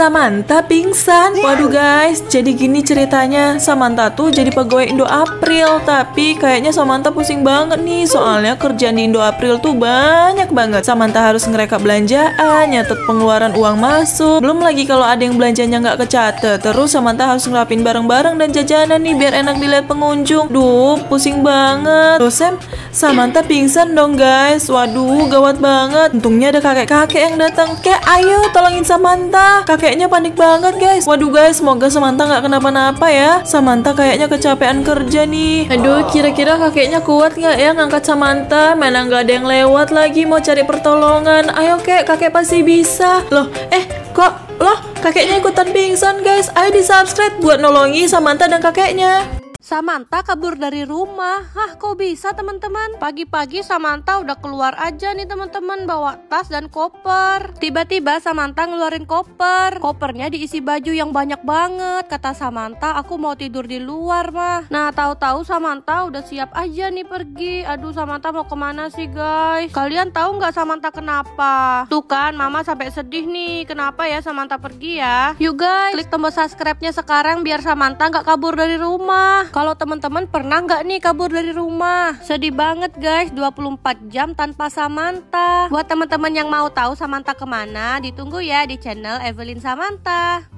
Samantha pingsan. Waduh guys, jadi gini ceritanya. Samantha tuh jadi pegawai Indomaret, tapi kayaknya Samantha pusing banget nih, soalnya kerjaan di Indomaret tuh banyak banget. Samantha harus ngerekap belanjaan, nyatet pengeluaran uang masuk, belum lagi kalau ada yang belanjanya nggak kecatet. Terus Samantha harus ngerapin barang-barang dan jajanan nih biar enak dilihat pengunjung. Duh, pusing banget. Loh Sam, Samantha pingsan dong guys. Waduh, gawat banget. Untungnya ada kakek-kakek yang datang. Kayak, ayo tolongin Samantha. Kakeknya panik banget guys. Waduh guys, semoga Samantha nggak kenapa-napa ya. Samantha kayaknya kecapean kerja nih. Aduh, kira-kira kakeknya kuat nggak ya ngangkat Samantha? Mana nggak ada yang lewat lagi mau cari pertolongan. Ayo kek, kakek pasti bisa. Loh, kok loh kakeknya ikutan pingsan guys. Ayo di subscribe buat nolongi Samantha dan kakeknya. Samantha kabur dari rumah. Hah, kok bisa teman-teman? Pagi-pagi Samantha udah keluar aja nih teman-teman, bawa tas dan koper. Tiba-tiba Samantha ngeluarin koper. Kopernya diisi baju yang banyak banget. Kata Samantha, aku mau tidur di luar mah. Nah, tahu-tahu Samantha udah siap aja nih pergi. Aduh, Samantha mau kemana sih guys? Kalian tahu nggak Samantha kenapa? Tuh kan, Mama sampai sedih nih. Kenapa ya Samantha pergi ya? Yuk guys, klik tombol subscribe-nya sekarang biar Samantha nggak kabur dari rumah. Kalau teman-teman pernah nggak nih kabur dari rumah? Sedih banget guys, 24 jam tanpa Samantha. Buat teman-teman yang mau tahu Samantha kemana, ditunggu ya di channel Evelyn Samantha.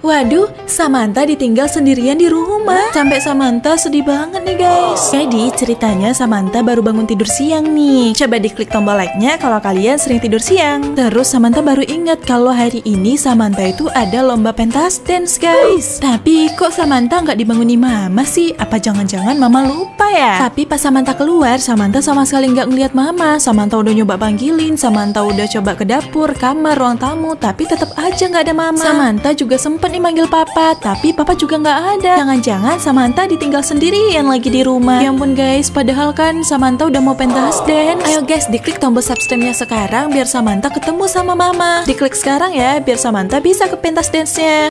Waduh, Samantha ditinggal sendirian di rumah. Sampai Samantha sedih banget nih guys. Jadi ceritanya Samantha baru bangun tidur siang nih. Coba diklik tombol like-nya kalau kalian sering tidur siang. Terus Samantha baru ingat kalau hari ini Samantha itu ada lomba pentas dance guys. Tapi kok Samantha nggak dibanguni Mama sih? Apa jangan-jangan Mama lupa ya? Tapi pas Samantha keluar, Samantha sama sekali nggak ngeliat Mama. Samantha udah nyoba panggilin, Samantha udah coba ke dapur, kamar, ruang tamu, tapi tetap aja nggak ada Mama. Samantha juga sempat nih manggil Papa, tapi Papa juga nggak ada. Jangan-jangan Samantha ditinggal sendirian lagi di rumah. Ya ampun guys, padahal kan Samantha udah mau pentas dance. Ayo guys, diklik tombol subscribe-nya sekarang biar Samantha ketemu sama Mama. Diklik sekarang ya, biar Samantha bisa ke pentas dance-nya.